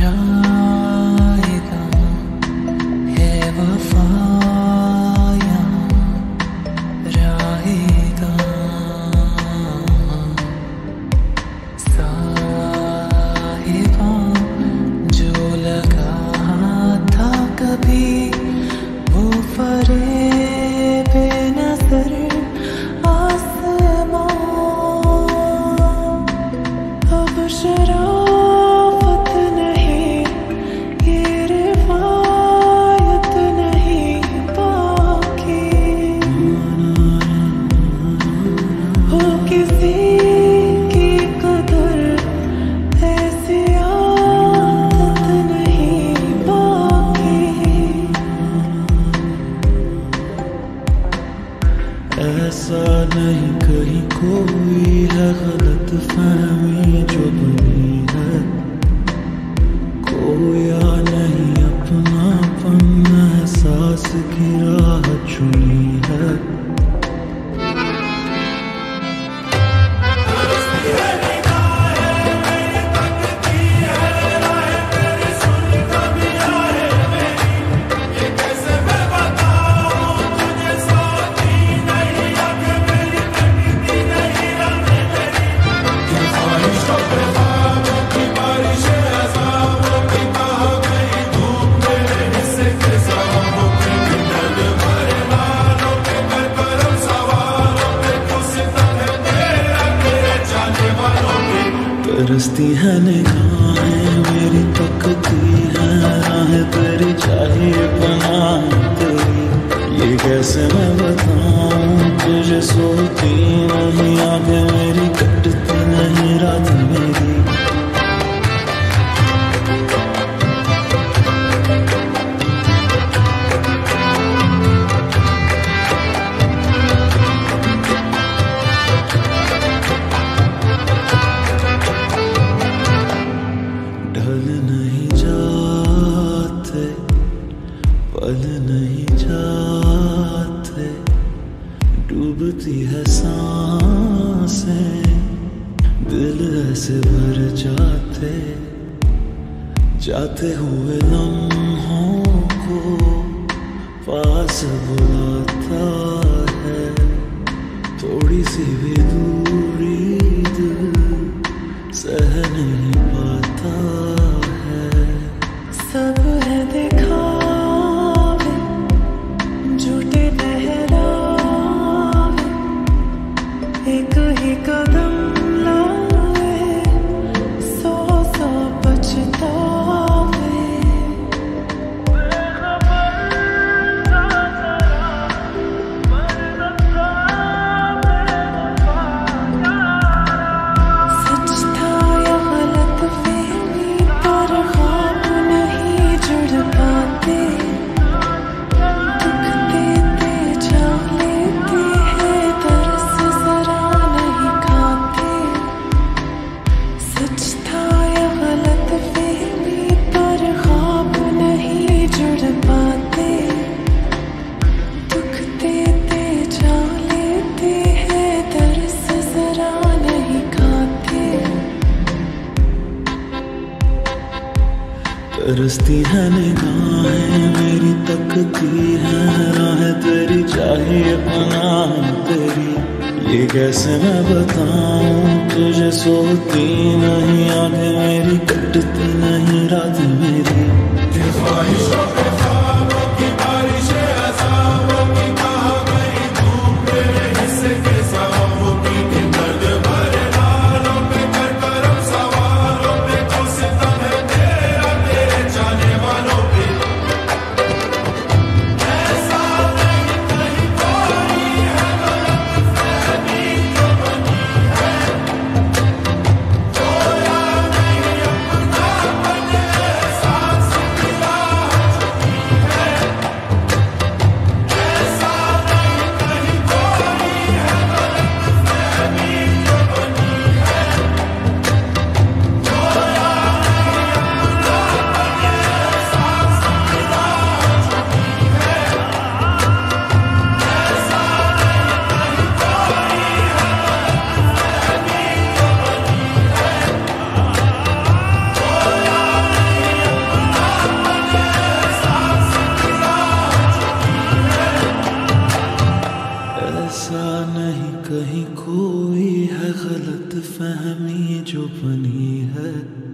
जाएगा है वफाया रहेगा साहिबा जो लगा था कभी वो फरेब नजर आसमां अब शराब ऐसा नहीं कहीं कोई है गलत फहमी जो बनी है खोया नहीं अपनापन एहसास की राह चुनी है। तरसती है निगाहें मेरी तकती है राह तेरी चाहिए बना तेरी ये कैसे मैं बताऊं तुझे सोती नहीं आंखें मेरी कटती नहीं रात मेरी। पल नहीं जाते डूबती है सांसें दिल ऐसे भर जाते जाते हुए लम्हों को पास बुलाता है थोड़ी सी भी दूरी दिल सह नहीं पाता है। सब है देखा एक ही कदम लाए सौ सौ पछतावे सच था या गलत फहमी पर ख्वाब नहीं जुड़ पाते तरसती है निगाहें मेरी तकती है राह तेरी चाहिए पनाह तेरी ये कैसे मैं बताऊं तुझे सोती नहीं आंखें मेरी कटती नहीं रात मेरी। ऐसा नहीं कहीं कोई है गलत फहमी जो बनी है।